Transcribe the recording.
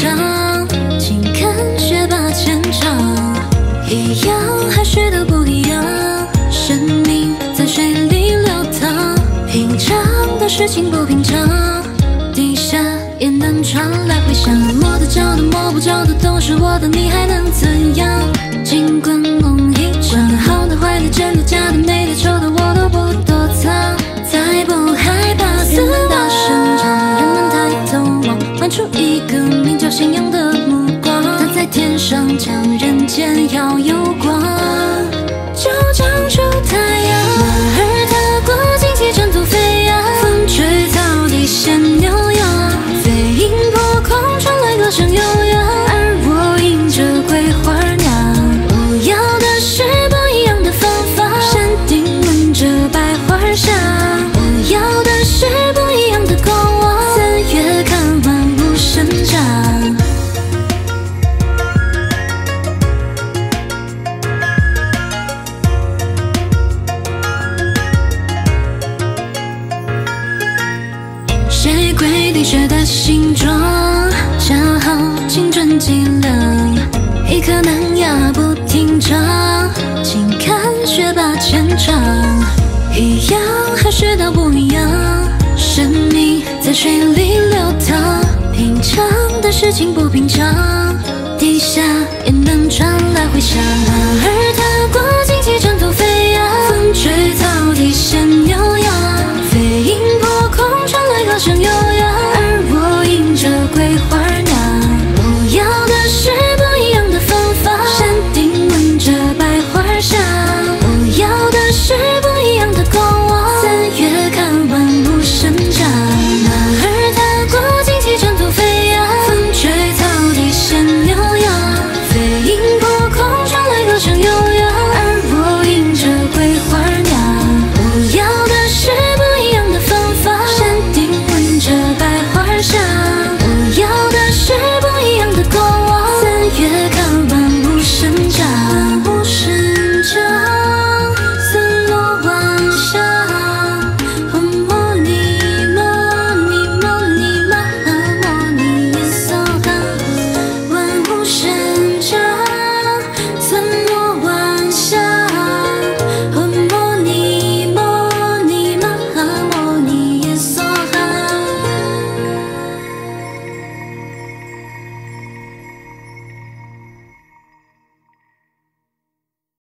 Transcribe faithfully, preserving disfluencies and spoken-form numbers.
长，请看学霸前场，一样还学得不一样，生命在水里流淌，平常的事情不平常，地下也能传来回响。摸得着的摸不着的都是我的，你还能怎样？尽管梦一场，好的坏的真的假的美的丑的我都不躲藏，才不害怕死亡。 出一个名叫信仰的目光，它在天上将人间耀有光，就长出太阳。马儿踏过荆棘，尘土飞扬，风吹草低见牛羊，飞鹰破空，传来歌声悠扬，而我迎着桂花酿。我要的是不一样的芳芳，山顶闻着百花香。我要的是不一样的光芒，三月看完。 生长，谁规定谁的形状？消耗青春剂量，一颗难压不停长，请看学霸前场，一样还学到不一样，生命在水里流淌。 平常的事情不平常，地下也能传来回响。马儿踏过。